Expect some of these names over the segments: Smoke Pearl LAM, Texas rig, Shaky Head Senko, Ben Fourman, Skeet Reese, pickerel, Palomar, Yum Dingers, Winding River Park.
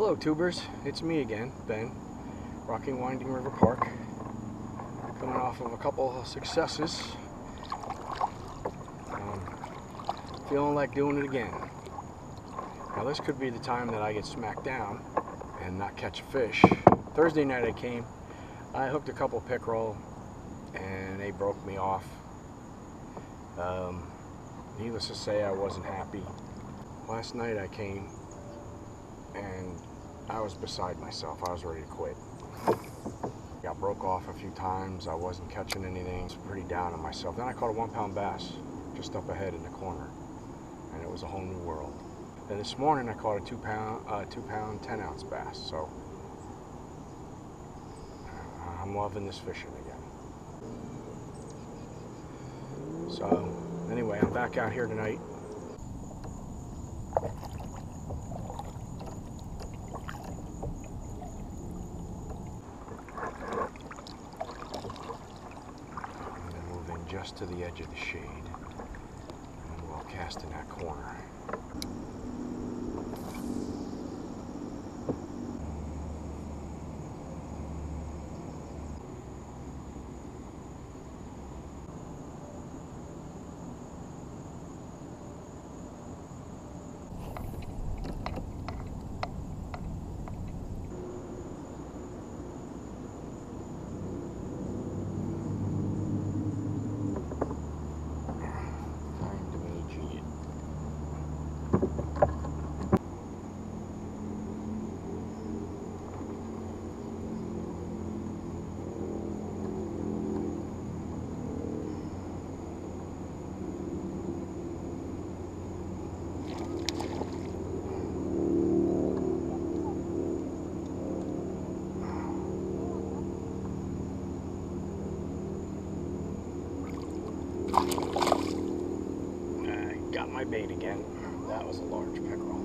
Hello tubers, it's me again, Ben, rocking Winding River Park, coming off of a couple of successes, feeling like doing it again. Now this could be the time that I get smacked down and not catch a fish. Thursday night I came, I hooked a couple pickerel and they broke me off. Needless to say I wasn't happy. Last night I came and I was beside myself. I was ready to quit. Got broke off a few times. I wasn't catching anything. I was pretty down on myself. Then I caught a 1-pound bass just up ahead in the corner, and it was a whole new world. Then this morning I caught a 2-pound 10-ounce bass. So I'm loving this fishing again. So anyway, I'm back out here tonight. Just to the edge of the shade, and we'll cast in that corner. My bait again. That was a large pickerel.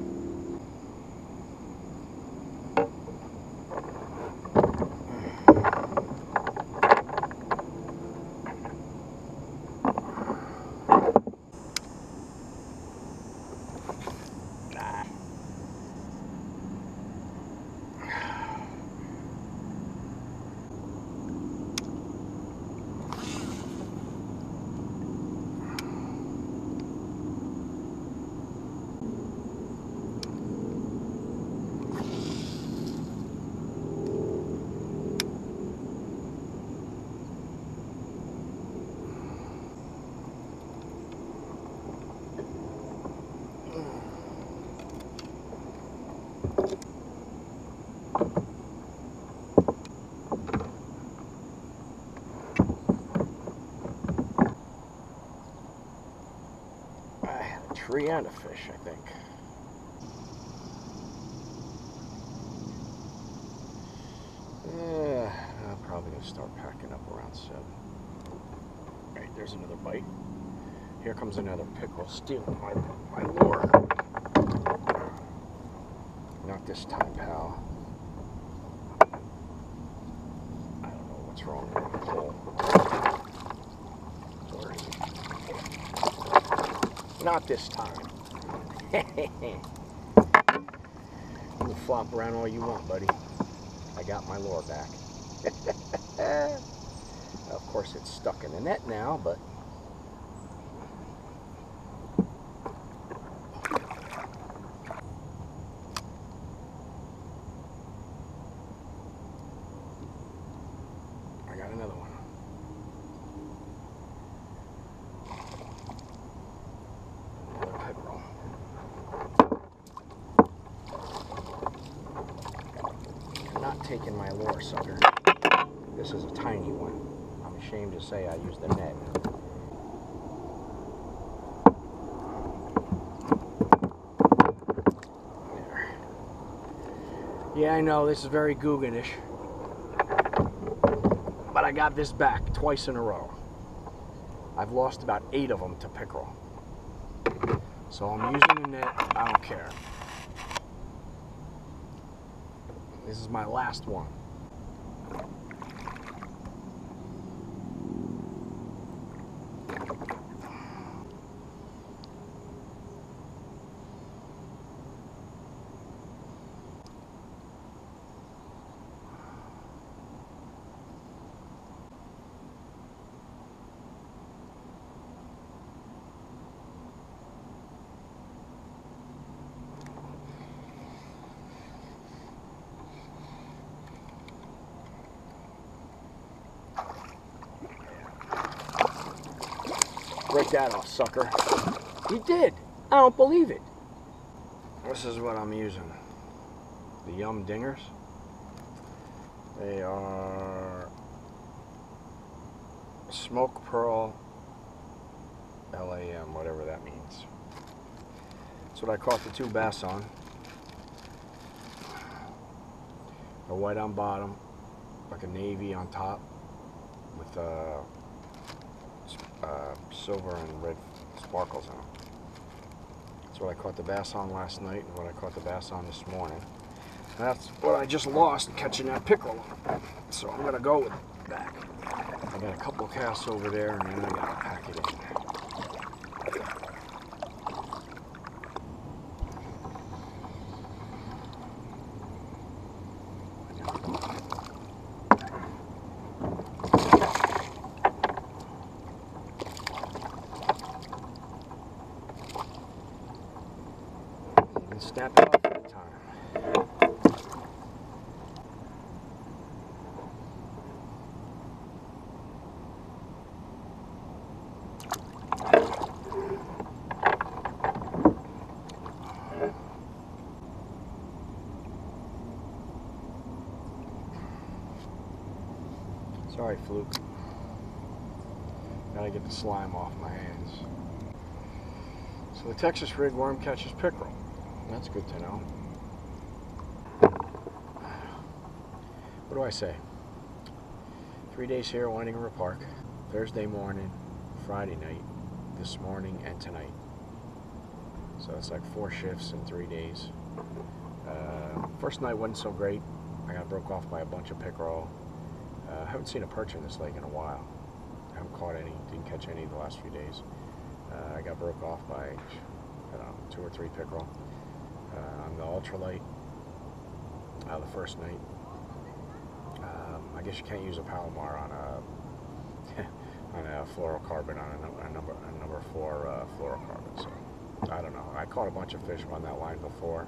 Tree and a fish, I think. I'm probably going to start packing up around 7. Alright, there's another bite. Here comes another pickerel stealing my lure. Not this time, pal. I don't know what's wrong with the pole. Not this time. You can flop around all you want, buddy. I got my lure back. Of course, it's stuck in the net now, but I got another one. Taking my lure, sucker. This is a tiny one. I'm ashamed to say I used the net. There. Yeah, I know, this is very Guggen-ish. But I got this back twice in a row. I've lost about 8 of them to pickerel. So I'm using the net, I don't care. This is my last one. Break that off, sucker. You did. I don't believe it. This is what I'm using. The Yum Dingers. They are Smoke Pearl LAM, whatever that means. That's what I caught the two bass on. A white on bottom, like a navy on top, with silver and red sparkles on them. That's what I caught the bass on last night, and what I caught the bass on this morning. And that's what I just lost catching that pickerel on. So I'm gonna go with it back. I got a couple casts over there, and then I gotta pack it in. Snap it off at a time. Sorry, fluke. Gotta get the slime off my hands. So the Texas rig worm catches pickerel. That's good to know. What do I say? 3 days here at Winding River Park. Thursday morning, Friday night, this morning, and tonight. So it's like 4 shifts in 3 days. First night wasn't so great. I got broke off by a bunch of pickerel. I haven't seen a perch in this lake in a while. I haven't caught any, didn't catch any the last few days. I got broke off by, I don't know, 2 or 3 pickerel. On the ultralight the first night. I guess you can't use a Palomar on a on a fluorocarbon, on a number 4 fluorocarbon. So I don't know. I caught a bunch of fish on that line before.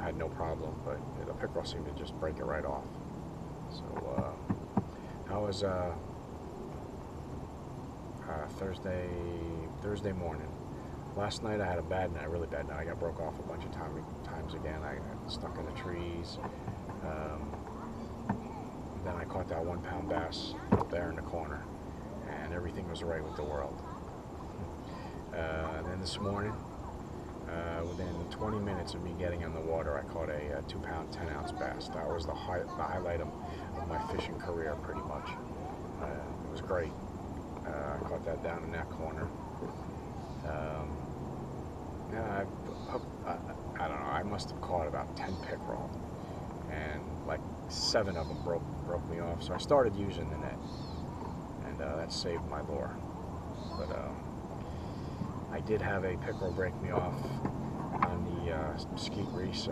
Had no problem, but the pickerel seemed to just break it right off. So that was Thursday morning. Last night I had a bad night, really bad night. I got broke off a bunch of times again. I got stuck in the trees. Then I caught that 1-pound bass up there in the corner, and everything was right with the world. Then this morning, within 20 minutes of me getting in the water, I caught a 2-pound, 10-ounce bass. That was the highlight of my fishing career, pretty much. It was great. I caught that down in that corner. Yeah, I don't know, I must have caught about 10 pickerel, and like 7 of them broke me off, so I started using the net, and that saved my lure. But I did have a pickerel break me off on the Skeet Reese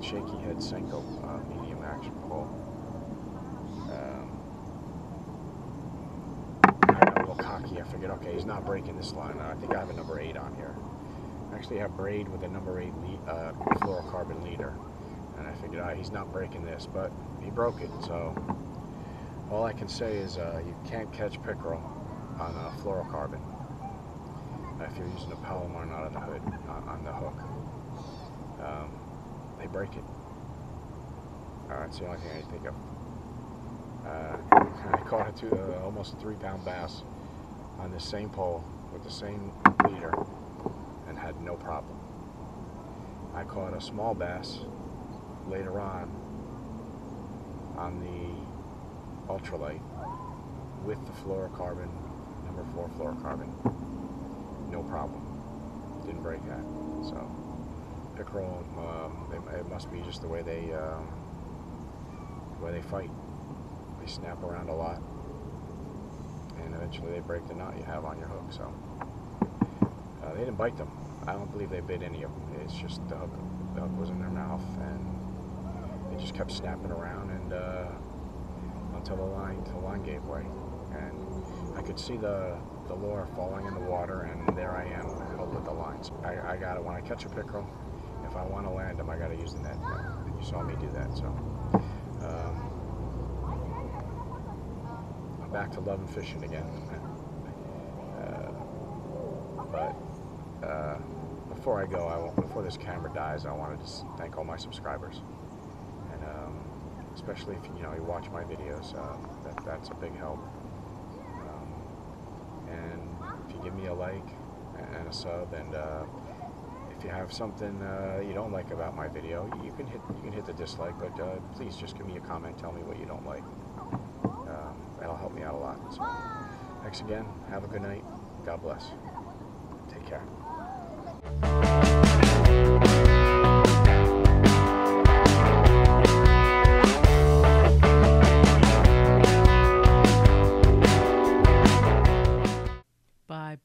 Shaky Head Senko medium action pole. I figured, okay, he's not breaking this line. I think I have a number 8 on here. I actually have braid with a number 8 fluorocarbon leader, and I figured, he's not breaking this, but he broke it. So all I can say is you can't catch pickerel on a fluorocarbon if you're using a Palomar, not on the hood, on the hook. They break it. That's the only thing I think of. I caught almost a 3-pound bass on the same pole with the same leader and had no problem. I caught a small bass later on the ultralight with the fluorocarbon, number 4 fluorocarbon. No problem. Didn't break that. So pickerel, it must be just the way they fight. They snap around a lot, and eventually they break the knot you have on your hook. So they didn't bite them. I don't believe they bit any of them. It's just the hook was in their mouth, and they just kept snapping around, and until the line gave way, and I could see the lure falling in the water, and there I am held with the lines. I got it. When I catch a pickerel, if I want to land them, I got to use the net. You saw me do that. So. Back to loving fishing again. but before I go, before this camera dies, I want to just thank all my subscribers, and especially if you watch my videos, that's a big help. And if you give me a like and a sub, and if you have something you don't like about my video, you can hit the dislike, but please just give me a comment, tell me what you don't like. That'll help me out a lot. So thanks again, have a good night, God bless, take care.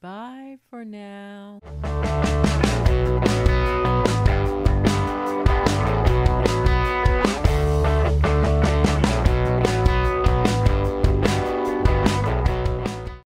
Bye for now.